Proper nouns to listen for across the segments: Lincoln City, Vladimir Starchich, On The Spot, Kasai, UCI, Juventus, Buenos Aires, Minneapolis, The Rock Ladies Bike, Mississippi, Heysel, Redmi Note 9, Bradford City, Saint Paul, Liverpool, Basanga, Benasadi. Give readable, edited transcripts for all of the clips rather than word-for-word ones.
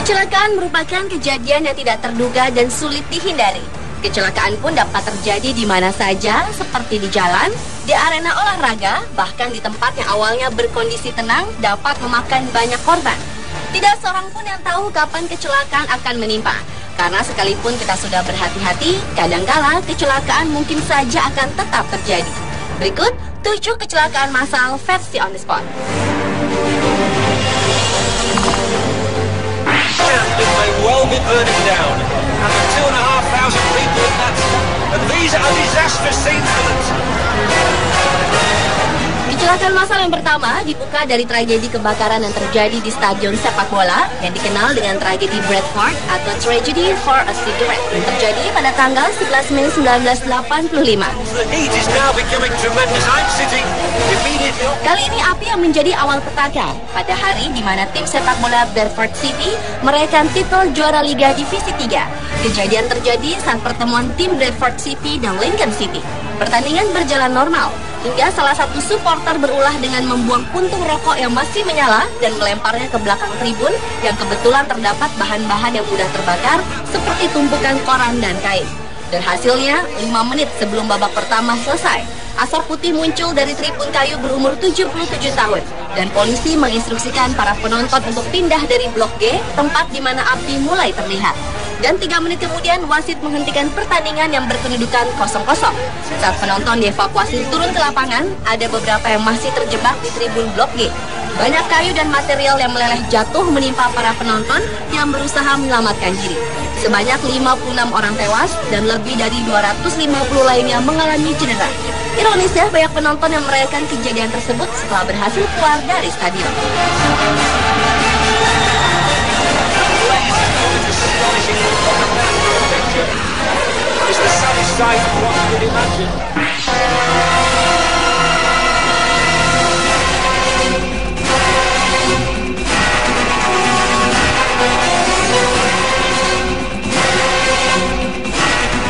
Kecelakaan merupakan kejadian yang tidak terduga dan sulit dihindari. Kecelakaan pun dapat terjadi di mana saja, seperti di jalan, di arena olahraga, bahkan di tempat yang awalnya berkondisi tenang dapat memakan banyak korban. Tidak seorang pun yang tahu kapan kecelakaan akan menimpa. Karena sekalipun kita sudah berhati-hati, kadangkala kecelakaan mungkin saja akan tetap terjadi. Berikut 7 kecelakaan massal versi on the spot. Kecelakaan massal yang pertama dibuka dari tragedi kebakaran yang terjadi di stadion sepak bola yang dikenal dengan tragedi Bradford atau Tragedy for a Cigarette yang terjadi pada tanggal 11 Mei 1985. Kali ini api yang menjadi awal petaka pada hari di mana tim sepak bola Bradford City meraihkan titel juara Liga Divisi 3. Kejadian terjadi saat pertemuan tim Bradford City dan Lincoln City. Pertandingan berjalan normal hingga salah satu supporter berulah dengan membuang puntung rokok yang masih menyala dan melemparnya ke belakang tribun yang kebetulan terdapat bahan-bahan yang mudah terbakar seperti tumpukan koran dan kain. Dan hasilnya, 5 menit sebelum babak pertama selesai, asap putih muncul dari tribun kayu berumur 77 tahun dan polisi menginstruksikan para penonton untuk pindah dari blok G, tempat di mana api mulai terlihat. Dan 3 menit kemudian wasit menghentikan pertandingan yang berkedudukan 0-0. Saat penonton dievakuasi turun ke lapangan, ada beberapa yang masih terjebak di tribun blok G. Banyak kayu dan material yang meleleh jatuh menimpa para penonton yang berusaha menyelamatkan diri. Sebanyak 56 orang tewas dan lebih dari 250 lainnya mengalami cedera. Ironisnya, banyak penonton yang merayakan kejadian tersebut setelah berhasil keluar dari stadion.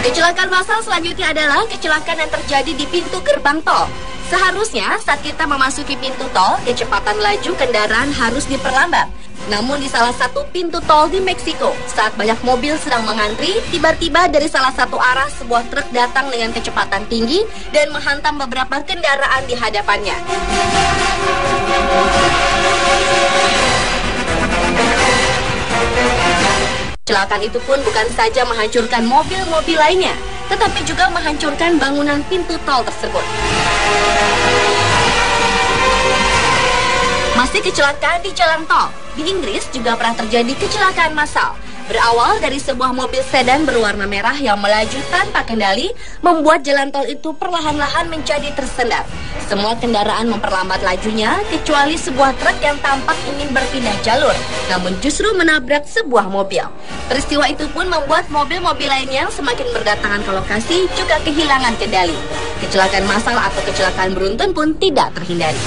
Kecelakaan massal selanjutnya adalah kecelakaan yang terjadi di pintu gerbang tol. Seharusnya saat kita memasuki pintu tol, kecepatan laju kendaraan harus diperlambat. Namun di salah satu pintu tol di Meksiko, saat banyak mobil sedang mengantri, tiba-tiba dari salah satu arah sebuah truk datang dengan kecepatan tinggi dan menghantam beberapa kendaraan di hadapannya. Kecelakaan itu pun bukan saja menghancurkan mobil-mobil lainnya, tetapi juga menghancurkan bangunan pintu tol tersebut. Masih kecelakaan di jalan tol, di Inggris juga pernah terjadi kecelakaan massal. Berawal dari sebuah mobil sedan berwarna merah yang melaju tanpa kendali, membuat jalan tol itu perlahan-lahan menjadi tersendat. Semua kendaraan memperlambat lajunya, kecuali sebuah truk yang tampak ingin berpindah jalur, namun justru menabrak sebuah mobil. Peristiwa itu pun membuat mobil-mobil lainnya semakin berdatangan ke lokasi juga kehilangan kendali. Kecelakaan massal atau kecelakaan beruntun pun tidak terhindari.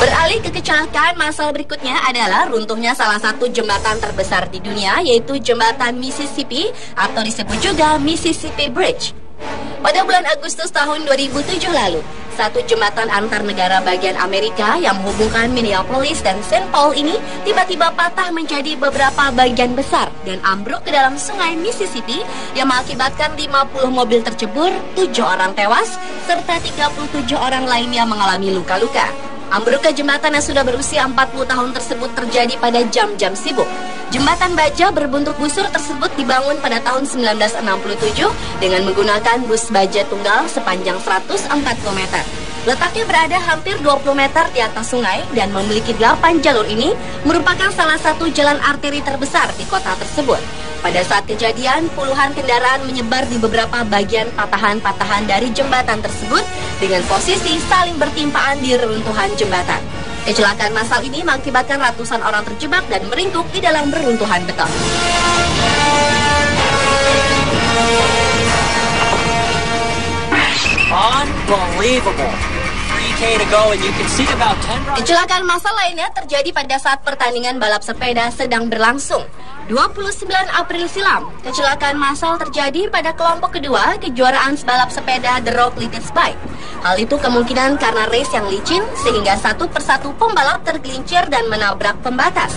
Beralih ke kecelakaan massal berikutnya adalah runtuhnya salah satu jembatan terbesar di dunia, yaitu jembatan Mississippi atau disebut juga Mississippi Bridge. Pada bulan Agustus tahun 2007 lalu, satu jembatan antar negara bagian Amerika yang menghubungkan Minneapolis dan Saint Paul ini tiba-tiba patah menjadi beberapa bagian besar dan ambruk ke dalam sungai Mississippi yang mengakibatkan 50 mobil tercebur, 7 orang tewas, serta 37 orang lainnya mengalami luka-luka. Ambruknya jembatan yang sudah berusia 40 tahun tersebut terjadi pada jam-jam sibuk. Jembatan baja berbentuk busur tersebut dibangun pada tahun 1967 dengan menggunakan bus baja tunggal sepanjang 104 km. Letaknya berada hampir 20 meter di atas sungai dan memiliki 8 jalur ini merupakan salah satu jalan arteri terbesar di kota tersebut. Pada saat kejadian, puluhan kendaraan menyebar di beberapa bagian patahan-patahan dari jembatan tersebut dengan posisi saling bertimpaan di reruntuhan jembatan. Kecelakaan massal ini mengakibatkan ratusan orang terjebak dan meringkuk di dalam reruntuhan beton. Unbelievable. Kecelakaan massal lainnya terjadi pada saat pertandingan balap sepeda sedang berlangsung. 29 April silam, kecelakaan massal terjadi pada kelompok kedua kejuaraan balap sepeda The Rock Ladies Bike. Hal itu kemungkinan karena race yang licin sehingga satu persatu pembalap tergelincir dan menabrak pembatas.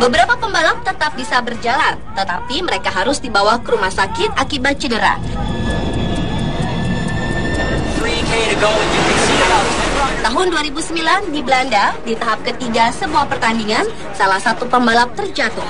Beberapa pembalap tetap bisa berjalan, tetapi mereka harus dibawa ke rumah sakit akibat cedera. Tahun 2009 di Belanda, di tahap ketiga sebuah pertandingan, salah satu pembalap terjatuh.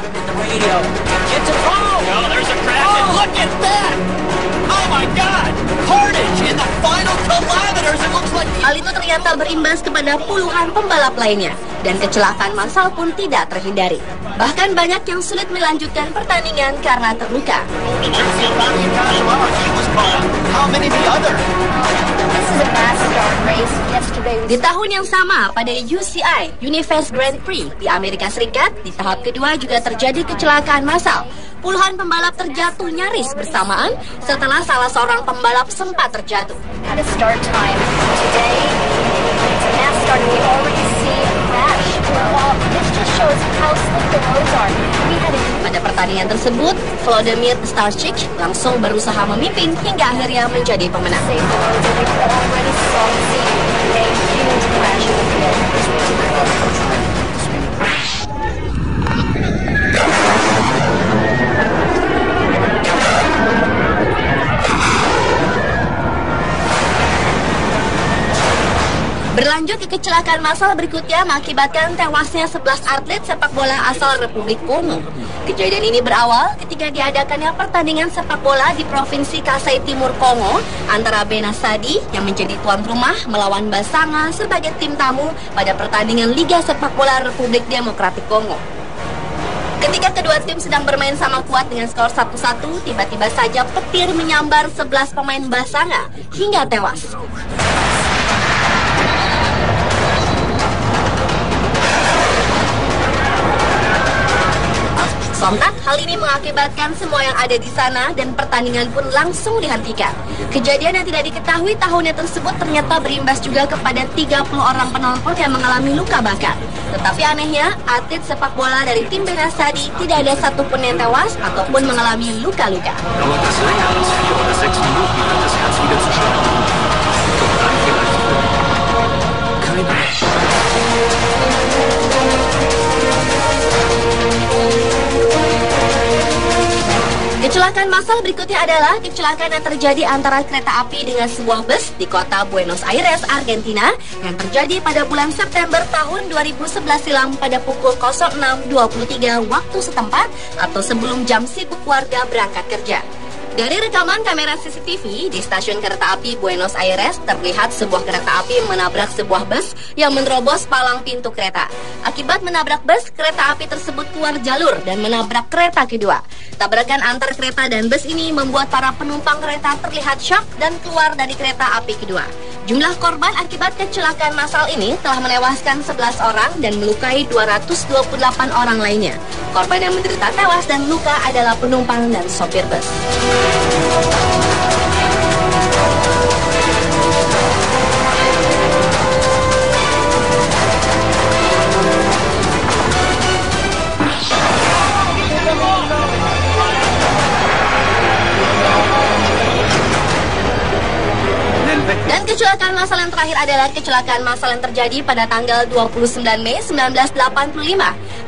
Hal itu ternyata berimbas kepada puluhan pembalap lainnya, dan kecelakaan massal pun tidak terhindari. Bahkan banyak yang sulit melanjutkan pertandingan karena terluka. Di tahun yang sama pada UCI, Universe Grand Prix di Amerika Serikat, di tahap kedua juga terjadi kecelakaan massal. Puluhan pembalap terjatuh nyaris bersamaan setelah salah seorang pembalap sempat terjatuh. Pada pertandingan tersebut, Vladimir Starchich langsung berusaha memimpin hingga akhirnya menjadi pemenang. Berlanjut ke kecelakaan massal berikutnya mengakibatkan tewasnya 11 atlet sepak bola asal Republik Kongo. Kejadian ini berawal ketika diadakannya pertandingan sepak bola di Provinsi Kasai Timur Kongo antara Benasadi yang menjadi tuan rumah melawan Basanga sebagai tim tamu pada pertandingan Liga Sepak Bola Republik Demokratik Kongo. Ketika kedua tim sedang bermain sama kuat dengan skor 1-1, tiba-tiba saja petir menyambar 11 pemain Basanga hingga tewas. Sontak, hal ini mengakibatkan semua yang ada di sana dan pertandingan pun langsung dihentikan. Kejadian yang tidak diketahui tahunnya tersebut ternyata berimbas juga kepada 30 orang penonton yang mengalami luka bakar. Tetapi anehnya, atlet sepak bola dari tim Benasadi tidak ada satupun yang tewas ataupun mengalami luka-luka. Kecelakaan massal berikutnya adalah kecelakaan yang terjadi antara kereta api dengan sebuah bus di kota Buenos Aires, Argentina, yang terjadi pada bulan September tahun 2011 silam pada pukul 06.23 waktu setempat atau sebelum jam sibuk warga berangkat kerja. Dari rekaman kamera CCTV di stasiun kereta api Buenos Aires, terlihat sebuah kereta api menabrak sebuah bus yang menerobos palang pintu kereta. Akibat menabrak bus, kereta api tersebut keluar jalur dan menabrak kereta kedua. Tabrakan antar kereta dan bus ini membuat para penumpang kereta terlihat shock dan keluar dari kereta api kedua. Jumlah korban akibat kecelakaan massal ini telah menewaskan 11 orang dan melukai 228 orang lainnya. Korban yang menderita tewas dan luka adalah penumpang dan sopir bus. Dan kecelakaan massal yang terakhir adalah kecelakaan massal yang terjadi pada tanggal 29 Mei 1985.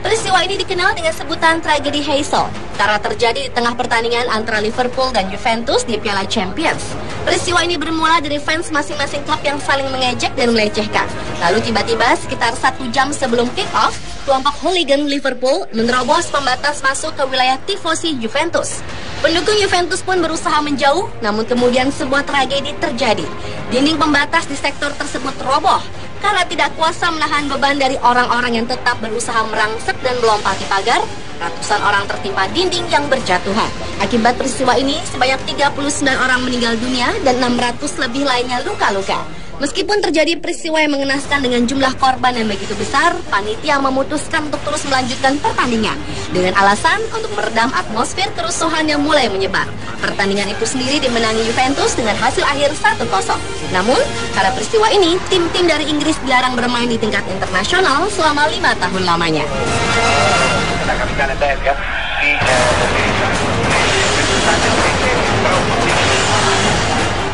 Peristiwa ini dikenal dengan sebutan tragedi Heysel, karena terjadi di tengah pertandingan antara Liverpool dan Juventus di Piala Champions. Peristiwa ini bermula dari fans masing-masing klub yang saling mengejek dan melecehkan. Lalu tiba-tiba sekitar 1 jam sebelum kick-off, kelompok hooligan Liverpool menerobos pembatas masuk ke wilayah tifosi Juventus. Pendukung Juventus pun berusaha menjauh, namun kemudian sebuah tragedi terjadi. Dinding pembatas di sektor tersebut roboh karena tidak kuasa menahan beban dari orang-orang yang tetap berusaha merangsek dan melompati pagar. Ratusan orang tertimpa dinding yang berjatuhan. Akibat peristiwa ini, sebanyak 39 orang meninggal dunia dan 600 lebih lainnya luka-luka. Meskipun terjadi peristiwa yang mengenaskan dengan jumlah korban yang begitu besar, panitia memutuskan untuk terus melanjutkan pertandingan dengan alasan untuk meredam atmosfer kerusuhan yang mulai menyebar. Pertandingan itu sendiri dimenangi Juventus dengan hasil akhir 1-0. Namun, karena peristiwa ini, tim-tim dari Inggris dilarang bermain di tingkat internasional selama 5 tahun lamanya.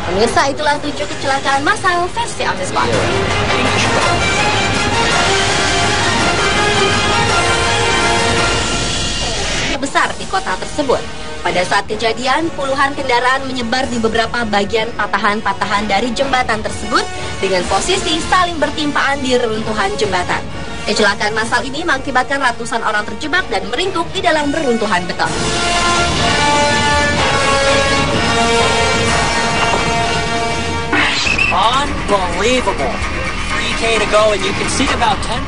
Pemirsa, itulah 7 kecelakaan massal versi on the spot. Besar di kota tersebut. Pada saat kejadian, puluhan kendaraan menyebar di beberapa bagian patahan-patahan dari jembatan tersebut dengan posisi saling bertimpaan di reruntuhan jembatan. Kecelakaan massal ini mengakibatkan ratusan orang terjebak dan meringkuk di dalam reruntuhan beton. Unbelievable.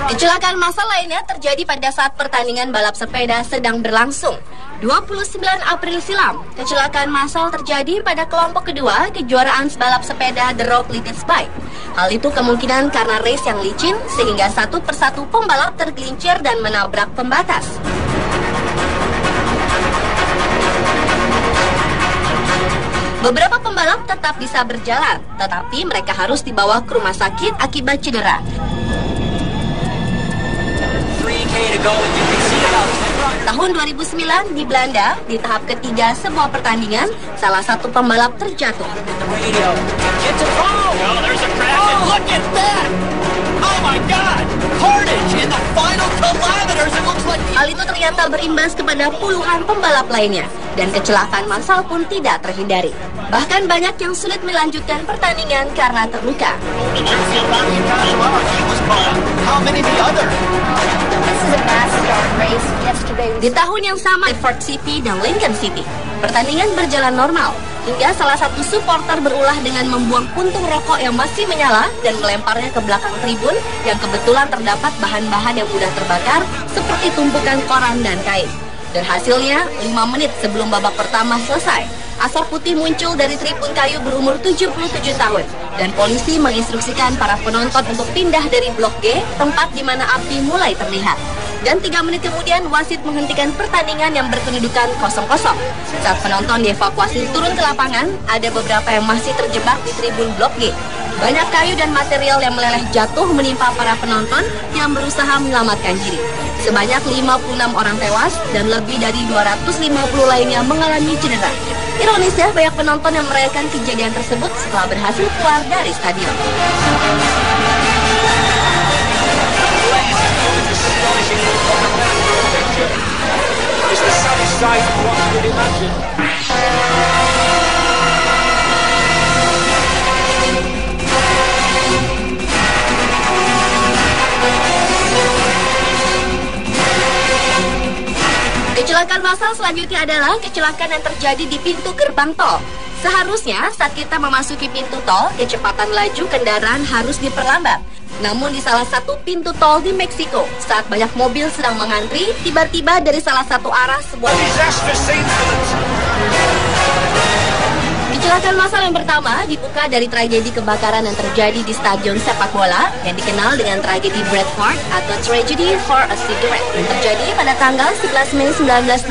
Kecelakaan massal lainnya terjadi pada saat pertandingan balap sepeda sedang berlangsung. 29 April silam, kecelakaan massal terjadi pada kelompok kedua kejuaraan balap sepeda The Rock Ladies Bike. Hal itu kemungkinan karena race yang licin sehingga satu persatu pembalap tergelincir dan menabrak pembatas. Beberapa pembalap tetap bisa berjalan, tetapi mereka harus dibawa ke rumah sakit akibat cedera. Tahun 2009 di Belanda, di tahap ketiga sebuah pertandingan, salah satu pembalap terjatuh. Hal itu ternyata berimbas kepada puluhan pembalap lainnya, dan kecelakaan massal pun tidak terhindari. Bahkan banyak yang sulit melanjutkan pertandingan karena terluka. Di tahun yang sama, Bradford City dan Lincoln City, pertandingan berjalan normal hingga salah satu supporter berulah dengan membuang puntung rokok yang masih menyala dan melemparnya ke belakang tribun yang kebetulan terdapat bahan-bahan yang mudah terbakar seperti tumpukan koran dan kain. Dan hasilnya, 5 menit sebelum babak pertama selesai, asap putih muncul dari tribun kayu berumur 77 tahun dan polisi menginstruksikan para penonton untuk pindah dari blok G, tempat di mana api mulai terlihat. Dan 3 menit kemudian wasit menghentikan pertandingan yang berkedudukan 0-0. Saat penonton dievakuasi turun ke lapangan, ada beberapa yang masih terjebak di tribun blok G. Banyak kayu dan material yang meleleh jatuh menimpa para penonton yang berusaha menyelamatkan diri. Sebanyak 56 orang tewas dan lebih dari 250 lainnya mengalami cedera. Ironisnya, banyak penonton yang merayakan kejadian tersebut setelah berhasil keluar dari stadion. Kecelakaan massal selanjutnya adalah kecelakaan yang terjadi di pintu gerbang tol. Seharusnya saat kita memasuki pintu tol, kecepatan laju kendaraan harus diperlambat. Namun di salah satu pintu tol di Meksiko, saat banyak mobil sedang mengantri, tiba-tiba dari salah satu arah sebuah kecelakaan massal yang pertama dibuka dari tragedi kebakaran yang terjadi di stadion sepak bola yang dikenal dengan tragedi Bradford atau Tragedy for a Cigarette yang terjadi pada tanggal 11 Mei 1985.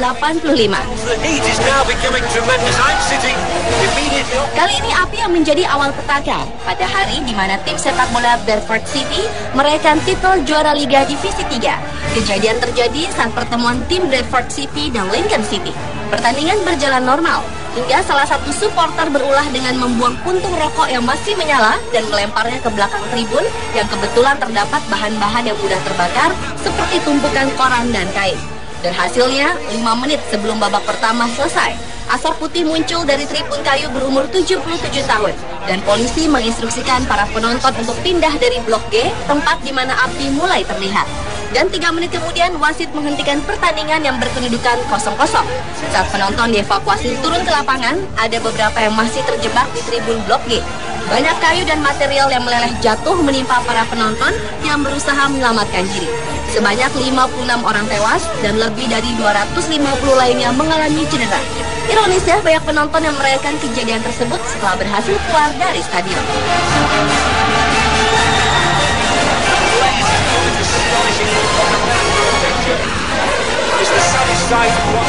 Kali ini api yang menjadi awal petaka pada hari di mana tim sepak bola Bradford City merayakan titel juara Liga Divisi 3. Kejadian terjadi saat pertemuan tim Bradford City dan Lincoln City. Pertandingan berjalan normal hingga salah satu supporter berulah dengan membuang puntung rokok yang masih menyala dan melemparnya ke belakang tribun yang kebetulan terdapat bahan-bahan yang mudah terbakar seperti tumpukan koran dan kain. Dan hasilnya, 5 menit sebelum babak pertama selesai, asap putih muncul dari tribun kayu berumur 77 tahun dan polisi menginstruksikan para penonton untuk pindah dari blok G, tempat di mana api mulai terlihat. Dan 3 menit kemudian wasit menghentikan pertandingan yang berkedudukan 0-0. Saat penonton dievakuasi turun ke lapangan, ada beberapa yang masih terjebak di tribun blok G. Banyak kayu dan material yang meleleh jatuh menimpa para penonton yang berusaha menyelamatkan diri. Sebanyak 56 orang tewas dan lebih dari 250 lainnya mengalami cedera. Ironisnya, banyak penonton yang merayakan kejadian tersebut setelah berhasil keluar dari stadion. It's the sunny side of